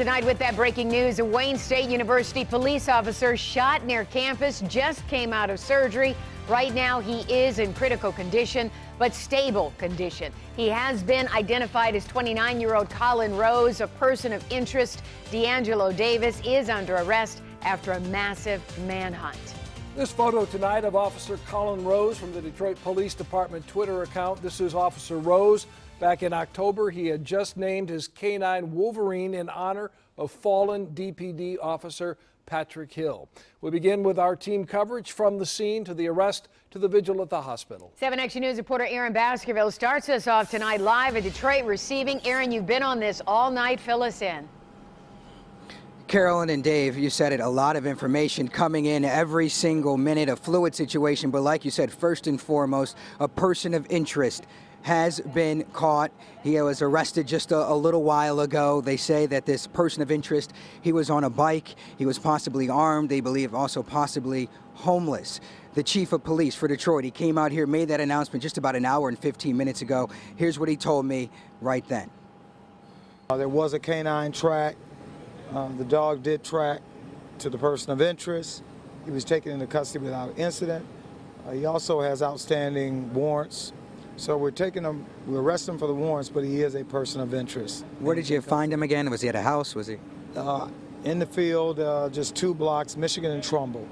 Tonight with that breaking news, a Wayne State University police officer shot near campus just came out of surgery. Right now, he is in critical condition, but stable condition. He has been identified as 29-year-old Collin Rose, a person of interest. D'Angelo Davis is under arrest after a massive manhunt. This photo tonight of Officer Collin Rose from the Detroit Police Department Twitter account. This is Officer Rose. Back in October, he had just named his canine Wolverine in honor of fallen DPD officer Patrick Hill. We begin with our team coverage from the scene to the arrest to the vigil at the hospital. 7 Action News reporter Aaron Baskerville starts us off tonight live at Detroit Receiving. Aaron, you've been on this all night. Fill us in. Carolyn and Dave, you said it, a lot of information coming in every single minute, a fluid situation, but like you said, first and foremost, a person of interest has been caught. He was arrested just a little while ago. They say that this person of interest, he was on a bike, he was possibly armed, they believe also possibly homeless. The chief of police for Detroit, he came out here, made that announcement just about an hour and 15 minutes ago. Here's what he told me right then. There was a canine track. The dog did track to the person of interest. He was taken into custody without incident. He also has outstanding warrants. So we're taking him, we're arresting him for the warrants, but he is a person of interest. Where did you find him again? Was he at a house? Was he? In the field, just 2 blocks, Michigan and Trumbull.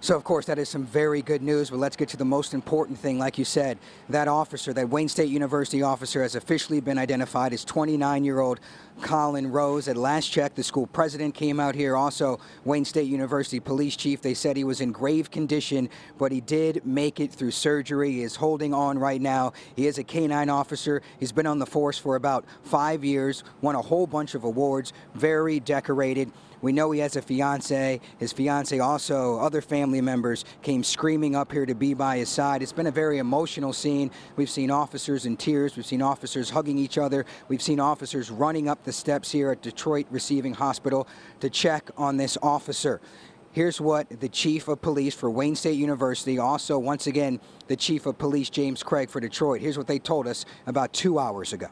So, of course, that is some very good news, but let's get to the most important thing. Like you said, that officer, that Wayne State University officer, has officially been identified as 29-year-old Collin Rose. At last check, the school president came out here, also Wayne State University police chief. They said he was in grave condition, but he did make it through surgery. He is holding on right now. He is a canine officer. He's been on the force for about 5 years, won a whole bunch of awards, very decorated. We know he has a fiance. His fiance, also other family members, came screaming up here to be by his side. It's been a very emotional scene. We've seen officers in tears. We've seen officers hugging each other. We've seen officers running up the steps here at Detroit Receiving Hospital to check on this officer. Here's what the chief of police for Wayne State University, also once again the chief of police James Craig for Detroit, here's what they told us about 2 hours ago.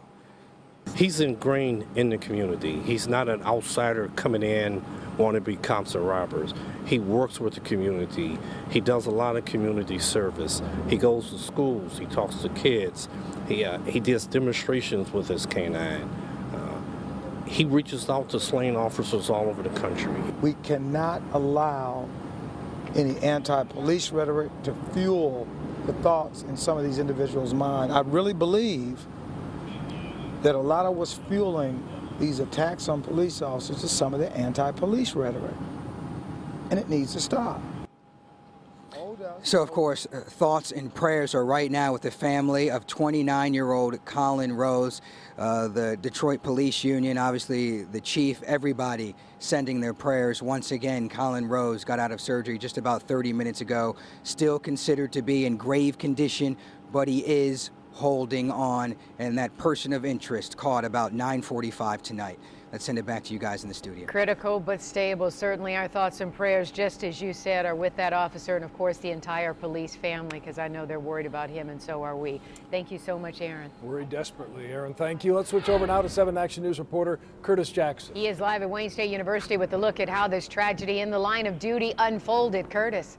He's ingrained in the community. He's not an outsider coming in wanting to be cops and robbers. He works with the community. He does a lot of community service. He goes to schools. He talks to kids. He does demonstrations with his canine. He reaches out to slain officers all over the country. We cannot allow any anti-police rhetoric to fuel the thoughts in some of these individuals' minds. I really believe that a lot of what's fueling these attacks on police officers is some of the anti-police rhetoric, and it needs to stop. So, of course, thoughts and prayers are right now with the family of 29-year-old Collin Rose, the Detroit Police Union, obviously the chief, everybody sending their prayers. Once again, Collin Rose got out of surgery just about 30 minutes ago, still considered to be in grave condition, but he is holding on, and that person of interest caught about 9:45 tonight. Let's send it back to you guys in the studio. Critical but stable. Certainly our thoughts and prayers, just as you said, are with that officer and, of course, the entire police family, because I know they're worried about him, and so are we. Thank you so much, Aaron. Worried desperately, Aaron. Thank you. Let's switch over now to 7 Action News reporter Curtis Jackson. He is live at Wayne State University with a look at how this tragedy in the line of duty unfolded. Curtis.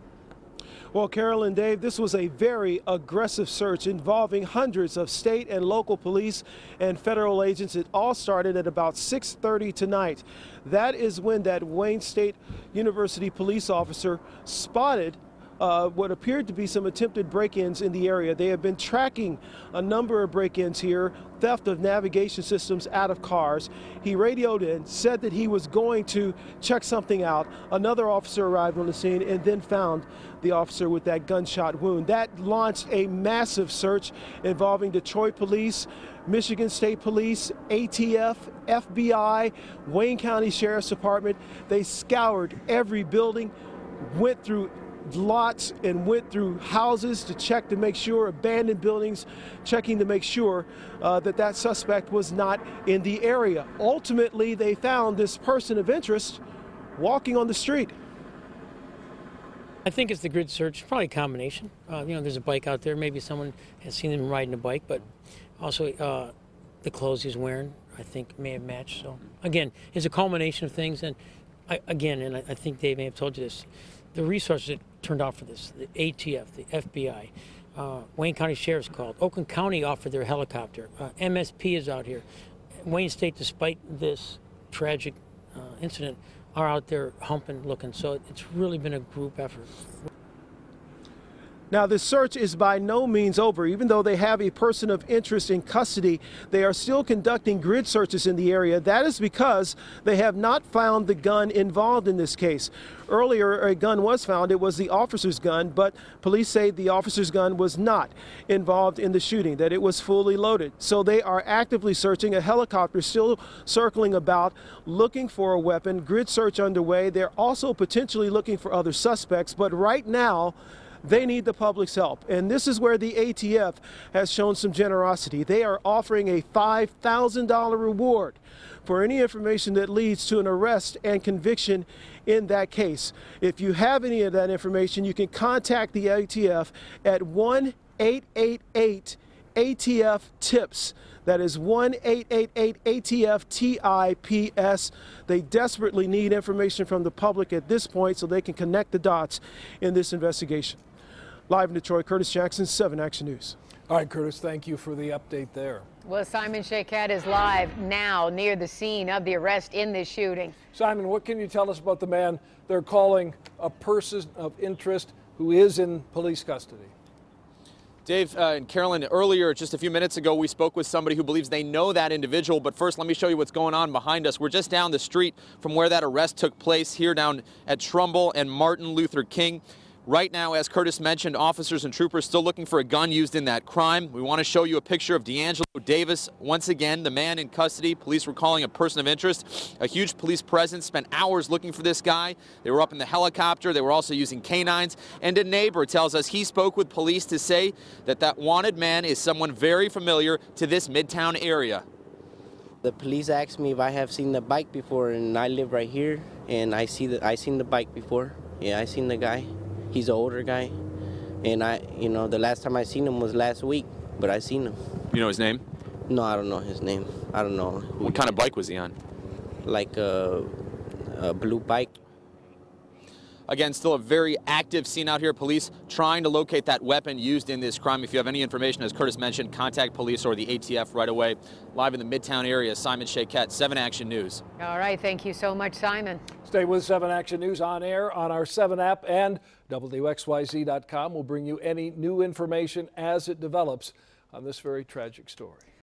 Well, Carol and Dave, this was a very aggressive search involving hundreds of state and local police and federal agents. It all started at about 6:30 tonight. That is when that Wayne State University police officer spotted what appeared to be some attempted break-ins in the area. They have been tracking a number of break-ins here, theft of navigation systems out of cars. He radioed in, said that he was going to check something out. Another officer arrived on the scene and then found the officer with that gunshot wound. That launched a massive search involving Detroit police, Michigan State Police, ATF, FBI, Wayne County Sheriff's Department. They scoured every building, went through lots and went through houses to check to make sure, abandoned buildings, checking to make sure that suspect was not in the area. Ultimately, they found this person of interest walking on the street. I think it's the grid search, probably a combination. There's a bike out there. Maybe someone has seen him riding a bike, but also the clothes he's wearing I think may have matched. So again, it's a culmination of things. And I think Dave may have told you this, the resources that turned out for this, the ATF, the FBI, Wayne County Sheriff's called, Oakland County offered their helicopter, MSP is out here, Wayne State, despite this tragic incident, are out there humping, looking. So it's really been a group effort. Now, the search is by no means over. Even though they have a person of interest in custody, they are still conducting grid searches in the area. That is because they have not found the gun involved in this case. Earlier, a gun was found. It was the officer's gun, but police say the officer's gun was not involved in the shooting, that it was fully loaded. So they are actively searching. A helicopter still circling about, looking for a weapon. Grid search underway. They're also potentially looking for other suspects, but right now, they need the public's help, and this is where the ATF has shown some generosity. They are offering a $5,000 reward for any information that leads to an arrest and conviction in that case. If you have any of that information, you can contact the ATF at 1-888-ATF-TIPS. That is 1-888-ATF-TIPS. They desperately need information from the public at this point so they can connect the dots in this investigation. Live in Detroit, Curtis Jackson, 7 Action News. All right, Curtis, thank you for the update there. Well, Simon Shaket is live now near the scene of the arrest in this shooting. Simon, what can you tell us about the man they're calling a person of interest who is in police custody? Dave and Carolyn, earlier, just a few minutes ago, we spoke with somebody who believes they know that individual. But first, let me show you what's going on behind us. We're just down the street from where that arrest took place, here down at Trumbull and Martin Luther King. Right now, as Curtis mentioned, officers and troopers still looking for a gun used in that crime. We want to show you a picture of D'Angelo Davis. Once again, the man in custody, police were calling a person of interest. A huge police presence, spent hours looking for this guy. They were up in the helicopter. They were also using canines. And a neighbor tells us he spoke with police to say that that wanted man is someone very familiar to this Midtown area. The police asked me if I have seen the bike before, and I live right here, and I seen the bike before. Yeah, I seen the guy. He's an older guy, and you know, the last time I seen him was last week, but I seen him. You know his name? No, I don't know his name. I don't know. What kind of bike was he on? Like a blue bike. Again, still a very active scene out here. Police trying to locate that weapon used in this crime. If you have any information, as Curtis mentioned, contact police or the ATF right away. Live in the Midtown area, Simon Shaket, 7 Action News. All right, thank you so much, Simon. Stay with 7 Action News on air on our 7 app and WXYZ.com. We'll bring you any new information as it develops on this very tragic story.